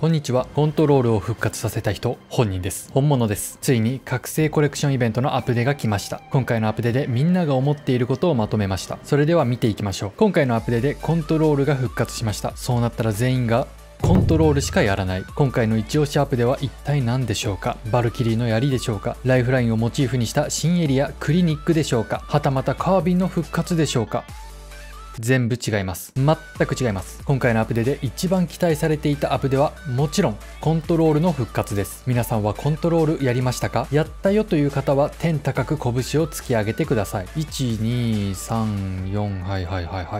こんにちは。コントロールを復活させた人、本人です。本物です。ついに覚醒コレクションイベントのアップデートが来ました。今回のアップデートでみんなが思っていることをまとめました。それでは見ていきましょう。今回のアップデートでコントロールが復活しました。そうなったら全員がコントロールしかやらない。今回の一押しアップでは一体何でしょうか？バルキリーの槍でしょうか？ライフラインをモチーフにした新エリアクリニックでしょうか？はたまたカービンの復活でしょうか？全部違います。全く違います。今回のアップデートで一番期待されていたアップデートはもちろんコントロールの復活です。皆さんはコントロールやりましたか？やったよという方は天高く拳を突き上げてください。1234は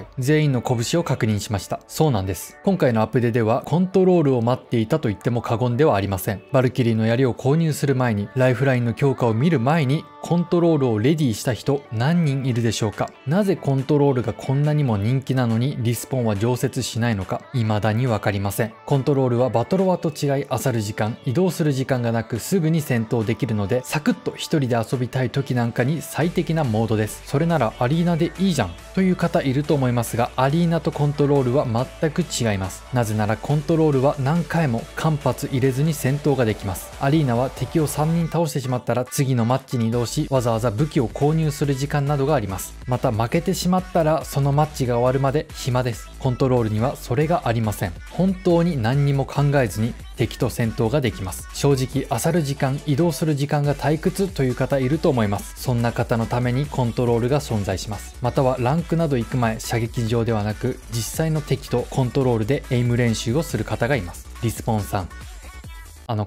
い全員の拳を確認しました。そうなんです。今回のアップデートではコントロールを待っていたと言っても過言ではありません。バルキリーの槍を購入する前に、ライフラインの強化を見る前にコントロールをレディした人何人いるでしょうか？なぜコントロールがこんなにも人気なのにリスポーンは常設しないのか、未だに分かりません。コントロールはバトロワと違い、漁る時間、移動する時間がなくすぐに戦闘できるので、サクッと一人で遊びたい時なんかに最適なモードです。それならアリーナでいいじゃんという方いると思いますが、アリーナとコントロールは全く違います。なぜならコントロールは何回も間髪入れずに戦闘ができます。アリーナは敵を3人倒してしまったら次のマッチに移動し、わざわざ武器を購入する時間などがあります。また負けてしまったらそのマッチが終わるまで暇です。コントロールにはそれがありません。本当に何にも考えずに敵と戦闘ができます。正直漁る時間、移動する時間が退屈という方いると思います。そんな方のためにコントロールが存在します。またはランクなど行く前、射撃場ではなく実際の敵とコントロールでエイム練習をする方がいます。リスポーンさん、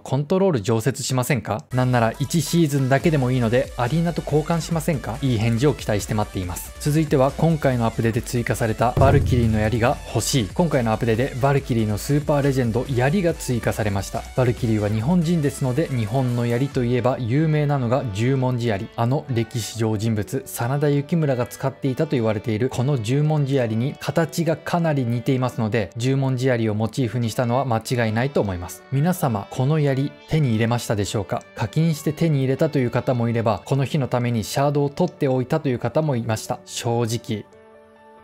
コントロール常設しませんか？なんなら1シーズンだけでもいいのでアリーナと交換しませんか？いい返事を期待して待っています。続いては今回のアップデートで追加されたバルキリーの槍が欲しい。今回のアップデートでバルキリーのスーパーレジェンド槍が追加されました。バルキリーは日本人ですので、日本の槍といえば有名なのが十文字槍。あの歴史上人物真田幸村が使っていたと言われているこの十文字槍に形がかなり似ていますので、十文字槍をモチーフにしたのは間違いないと思います。皆様この槍手に入れましたでしょうか？課金して手に入れたという方もいれば、この日のためにシャードを取っておいたという方もいました。正直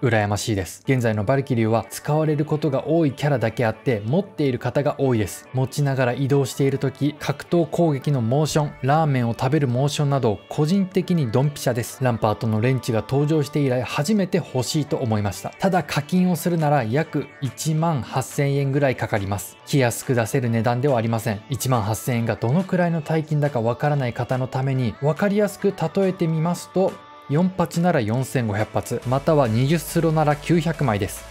羨ましいです。現在のバルキリーは使われることが多いキャラだけあって、持っている方が多いです。持ちながら移動している時、格闘攻撃のモーション、ラーメンを食べるモーションなど個人的にドンピシャです。ランパートのレンチが登場して以来初めて欲しいと思いました。ただ課金をするなら約18000円ぐらいかかります。気安く出せる値段ではありません。18000円がどのくらいの大金だかわからない方のために分かりやすく例えてみますと、4発なら4500発、または20スロなら900枚です。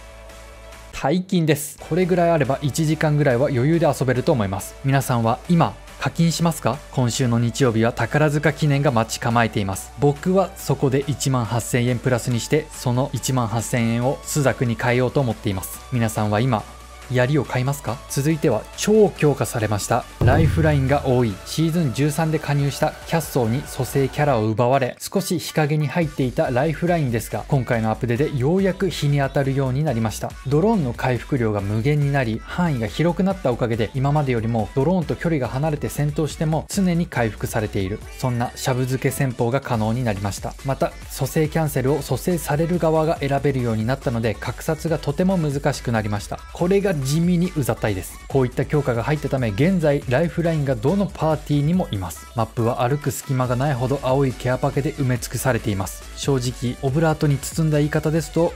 大金です。これぐらいあれば1時間ぐらいは余裕で遊べると思います。皆さんは今課金しますか？今週の日曜日は宝塚記念が待ち構えています。僕はそこで18000円プラスにして、その18000円をスザクに変えようと思っています。皆さんは今槍を買いますか？続いては超強化されましたライフラインが多いシーズン13で加入したキャッソーに蘇生キャラを奪われ、少し日陰に入っていたライフラインですが、今回のアップデートでようやく日に当たるようになりました。ドローンの回復量が無限になり、範囲が広くなったおかげで今までよりもドローンと距離が離れて戦闘しても常に回復されている。そんなシャブ漬け戦法が可能になりました。また蘇生キャンセルを蘇生される側が選べるようになったので、格殺がとても難しくなりました。これが地味にうざったいです。こういった強化が入ったため、現在ライフラインがどのパーティーにもいます。マップは歩く隙間がないほど青いケアパケで埋め尽くされています。正直オブラートに包んだ言い方ですと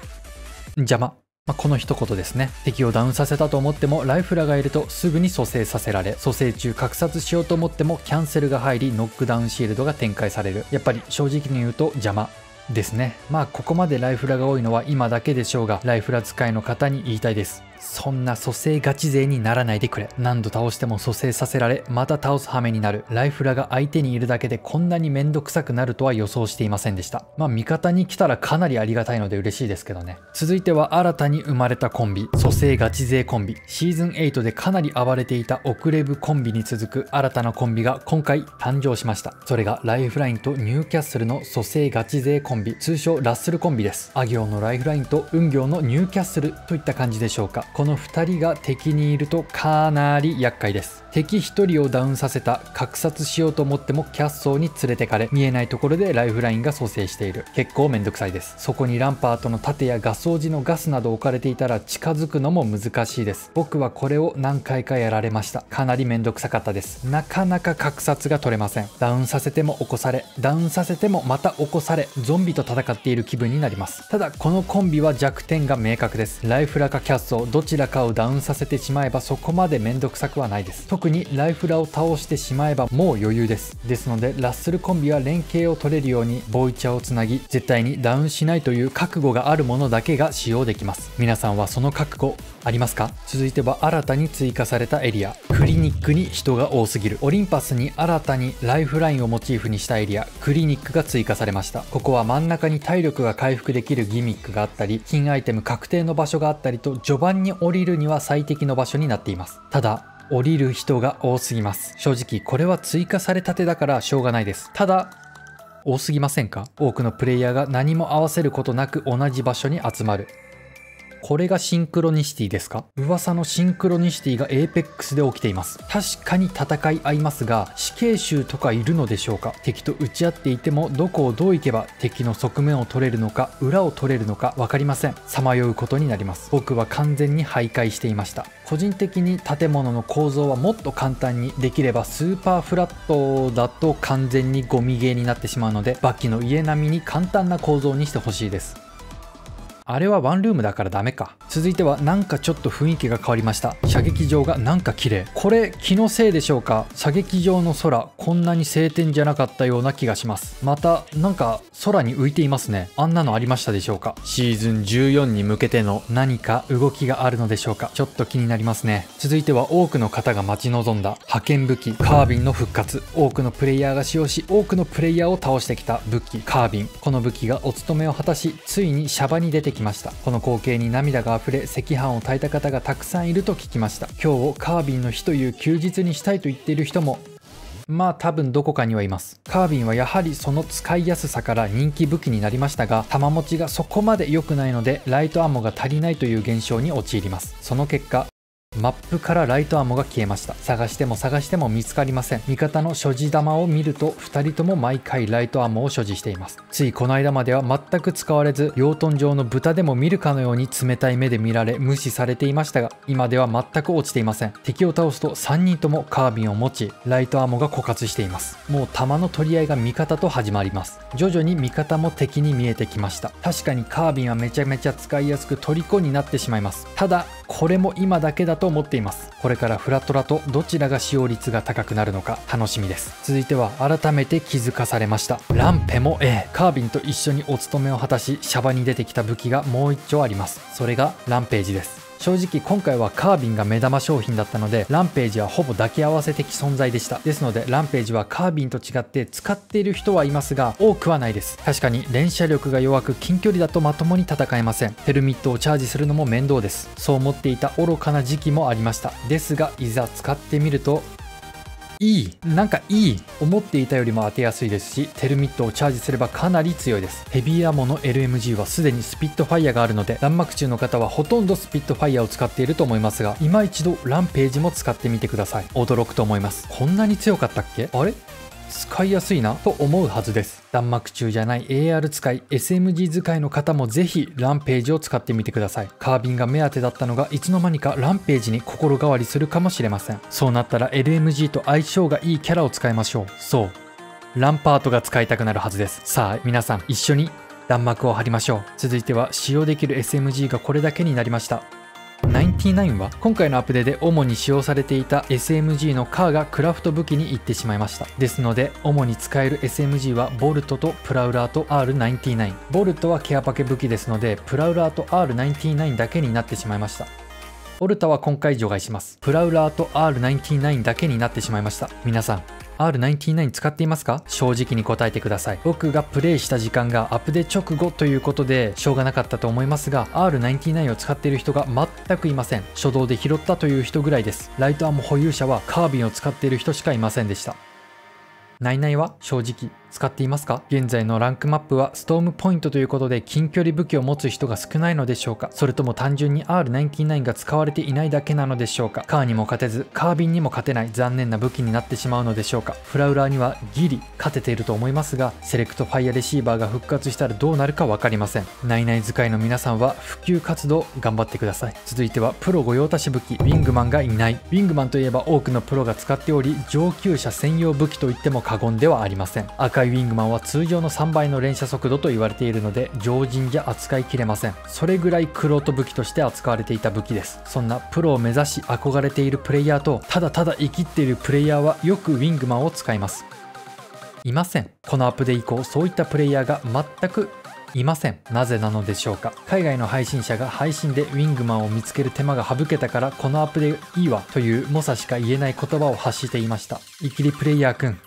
邪魔、この一言ですね。敵をダウンさせたと思ってもライフラがいるとすぐに蘇生させられ、蘇生中格殺しようと思ってもキャンセルが入り、ノックダウンシールドが展開される。やっぱり正直に言うと邪魔ですね。ここまでライフラが多いのは今だけでしょうが、ライフラ使いの方に言いたいです。そんな蘇生ガチ勢にならないでくれ。何度倒しても蘇生させられ、また倒す羽目になる。ライフラが相手にいるだけでこんなにめんどくさくなるとは予想していませんでした。味方に来たらかなりありがたいので嬉しいですけどね。続いては新たに生まれたコンビ、蘇生ガチ勢コンビ。シーズン8でかなり暴れていたオクレブコンビに続く新たなコンビが今回誕生しました。それがライフラインとニューキャッスルの蘇生ガチ勢コンビ、通称ラッスルコンビです。ア行のライフラインと運行のニューキャッスルといった感じでしょうか。この2人が敵にいるとかなり厄介です。敵1人をダウンさせた、格殺しようと思ってもキャッソーに連れてかれ、見えないところでライフラインが蘇生している。結構めんどくさいです。そこにランパートの盾やガ掃除のガスなど置かれていたら近づくのも難しいです。僕はこれを何回かやられました。かなりめんどくさかったです。なかなか格殺が取れません。ダウンさせても起こされ、ダウンさせてもまた起こされ、ゾンビと戦っている気分になります。ただこのコンビは弱点が明確です。ライフラかキャッソーどちらかをダウンさせてしまえばそこまでめんどくさくはないです。特にライフラを倒してしまえばもう余裕です。ですのでラッスルコンビは連携を取れるようにボイチャをつなぎ、絶対にダウンしないという覚悟があるものだけが使用できます。皆さんはその覚悟ありますか？続いては新たに追加されたエリア、クリニックに人が多すぎる。オリンパスに新たにライフラインをモチーフにしたエリア、クリニックが追加されました。ここは真ん中に体力が回復できるギミックがあったり、金アイテム確定の場所があったりと、序盤に降りるには最適の場所になっています。ただ降りる人が多すぎます。正直これは追加されたてだからしょうがないです。ただ多すぎませんか？多くのプレイヤーが何も合わせることなく同じ場所に集まる。これがシンクロニシティですか？噂のシンクロニシティがエーペックスで起きています。確かに戦い合いますが、死刑囚とかいるのでしょうか？敵と打ち合っていても、どこをどう行けば敵の側面を取れるのか、裏を取れるのか分かりません。さまようことになります。僕は完全に徘徊していました。個人的に建物の構造はもっと簡単にできれば、スーパーフラットだと完全にゴミゲーになってしまうので、バキの家並みに簡単な構造にしてほしいです。あれはワンルームだからダメか。続いてはなんかちょっと雰囲気が変わりました。射撃場がなんか綺麗。これ気のせいでしょうか？射撃場の空こんなに晴天じゃなかったような気がします。またなんか空に浮いていますね。あんなのありましたでしょうか？シーズン14に向けての何か動きがあるのでしょうか？ちょっと気になりますね。続いては多くの方が待ち望んだ覇権武器カービンの復活。多くのプレイヤーが使用し、多くのプレイヤーを倒してきた武器カービン。この武器がお務めを果たし、ついにシャバに出てきました。この光景に涙があふれ、赤飯を炊いた方がたくさんいると聞きました。今日をカービンの日という休日にしたいと言っている人もまあ多分どこかにはいます。カービンはやはりその使いやすさから人気武器になりましたが、弾持ちがそこまで良くないのでライトアモが足りないという現象に陥ります。その結果マップからライトアモが消えました。探しても探しても見つかりません。味方の所持玉を見ると2人とも毎回ライトアモを所持しています。ついこの間までは全く使われず、養豚場の豚でも見るかのように冷たい目で見られ無視されていましたが、今では全く落ちていません。敵を倒すと3人ともカービンを持ち、ライトアモが枯渇しています。もう弾の取り合いが味方と始まります。徐々に味方も敵に見えてきました。確かにカービンはめちゃめちゃ使いやすく虜になってしまいます。ただこれも今だけだと思っています。これからフラトラとどちらが使用率が高くなるのか楽しみです。続いては改めて気づかされましたランペも A。 カービンと一緒にお務めを果たし、シャバに出てきた武器がもう一丁あります。それがランページです。正直今回はカービンが目玉商品だったので、ランページはほぼ抱き合わせ的存在でした。ですのでランページはカービンと違って使っている人はいますが、多くはないです。確かに連射力が弱く、近距離だとまともに戦えません。ヘルミットをチャージするのも面倒です。そう思っていた愚かな時期もありました。ですがいざ使ってみるとなんかいい思っていたよりも当てやすいですし、テルミットをチャージすればかなり強いです。ヘビーアモの LMG はすでにスピットファイアがあるので、弾幕中の方はほとんどスピットファイアを使っていると思いますが、今一度ランページも使ってみてください。驚くと思います。こんなに強かったっけ？あれ使いやすいなと思うはずです。弾幕中じゃない AR 使い SMG 使いの方もぜひランページを使ってみてください。カービンが目当てだったのがいつの間にかランページに心変わりするかもしれません。そうなったら LMG と相性がいいキャラを使いましょう。そうランパートが使いたくなるはずです。さあ皆さん一緒に弾幕を張りましょう。続いては使用できる SMG がこれだけになりました。R99は今回のアップデートで主に使用されていた SMG のカーがクラフト武器に行ってしまいました。ですので主に使える SMG はボルトとプラウラーと R99。 ボルトはケアパケ武器ですので、プラウラーと R99 だけになってしまいました。オルタは今回除外します。プラウラーと R99 だけになってしまいました。皆さんR99 使っていますか？正直に答えてください。僕がプレイした時間がアップデ直後ということでしょうがなかったと思いますが、 R99 を使っている人が全くいません。初動で拾ったという人ぐらいです。ライトアーム保有者はカービンを使っている人しかいませんでした。ナイナイは正直使っていますか？現在のランクマップはストームポイントということで近距離武器を持つ人が少ないのでしょうか？それとも単純に R99 が使われていないだけなのでしょうか？カーにも勝てずカービンにも勝てない残念な武器になってしまうのでしょうか？フラウラーにはギリ勝てていると思いますが、セレクトファイアレシーバーが復活したらどうなるか分かりません。ナイナイ使いの皆さんは普及活動頑張ってください。続いてはプロ御用達武器ウィングマンがいない。ウィングマンといえば多くのプロが使っており、上級者専用武器といっても過言ではありません。赤いウィングマンは通常の3倍の連射速度と言われているので常人じゃ扱いきれません。それぐらいクロート武器として扱われていた武器です。そんなプロを目指し憧れているプレイヤーと、ただただ生きっているプレイヤーはよくウィングマンを使いますいません。このアップデート以降そういったプレイヤーが全くいません。なぜなのでしょうか？海外の配信者が配信でウィングマンを見つける手間が省けたから、このアップデいいわという猛者しか言えない言葉を発していました。イキリプレイヤーくん、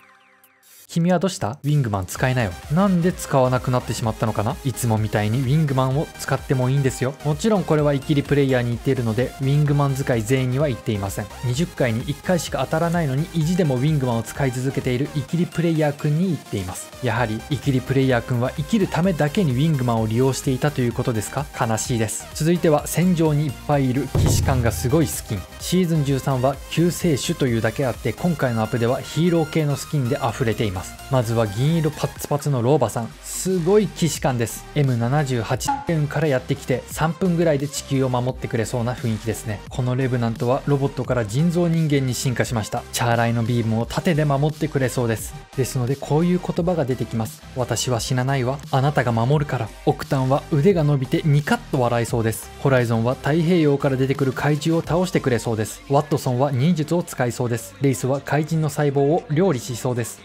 君はどうした？ウィングマン使えなよ。なんで使わなくなってしまったのかな？いつもみたいにウィングマンを使ってもいいんですよ。もちろんこれはイキリプレイヤーに言っているので、ウィングマン使い全員には言っていません。20回に1回しか当たらないのに意地でもウィングマンを使い続けているイキリプレイヤーくんに言っています。やはりイキリプレイヤーくんは生きるためだけにウィングマンを利用していたということですか？悲しいです。続いては戦場にいっぱいいる騎士感がすごいスキン。シーズン13は救世主というだけあって、今回のアップではヒーロー系のスキンで溢れています。まずは銀色パッツパツの老婆さん、すごい騎士感です。 M78 レブナントからやってきて3分ぐらいで地球を守ってくれそうな雰囲気ですね。このレブナントはロボットから人造人間に進化しました。チャーライのビームを盾で守ってくれそうです。ですのでこういう言葉が出てきます。私は死なないわ、あなたが守るから。オクタンは腕が伸びてニカッと笑いそうです。ホライゾンは太平洋から出てくる怪獣を倒してくれそうです。ワットソンは忍術を使いそうです。レイスは怪人の細胞を料理しそうです。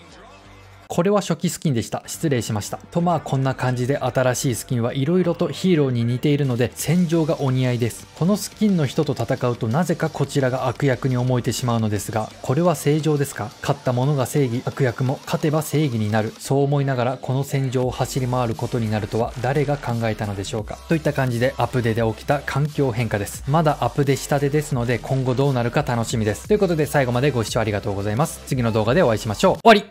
これは初期スキンでした。失礼しました。とまあこんな感じで新しいスキンはいろいろとヒーローに似ているので戦場がお似合いです。このスキンの人と戦うとなぜかこちらが悪役に思えてしまうのですが、これは正常ですか？勝った者が正義、悪役も勝てば正義になる。そう思いながらこの戦場を走り回ることになるとは誰が考えたのでしょうか？といった感じでアップデで起きた環境変化です。まだアップデしたてですので今後どうなるか楽しみです。ということで最後までご視聴ありがとうございます。次の動画でお会いしましょう。終わり。